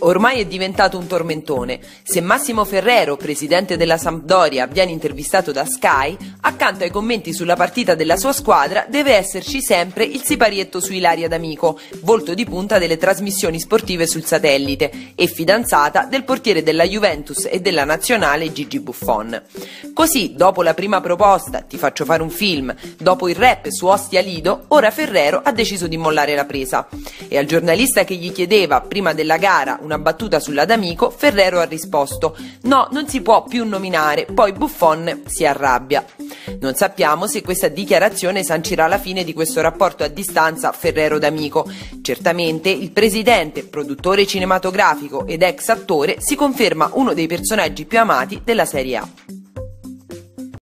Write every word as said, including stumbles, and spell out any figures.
ormai è diventato un tormentone. Se Massimo Ferrero, presidente della Sampdoria, viene intervistato da Sky, accanto ai commenti sulla partita della sua squadra deve esserci sempre il siparietto su Ilaria D'Amico, volto di punta delle trasmissioni sportive sul satellite e fidanzata del portiere della Juventus e della nazionale Gigi Buffon. Così, dopo la prima proposta, ti faccio fare un film, dopo il rap su Ostia Lido, ora Ferrero ha deciso di mollare la presa. E al giornalista che gli chiedeva, prima della gara, una battuta sulla D'Amico, Ferrero ha risposto: no, non si può più nominare, poi Buffon si arrabbia. Non sappiamo se questa dichiarazione sancirà la fine di questo rapporto a distanza Ferrero-D'Amico. Certamente il presidente, produttore cinematografico ed ex attore si conferma uno dei personaggi più amati della Serie A.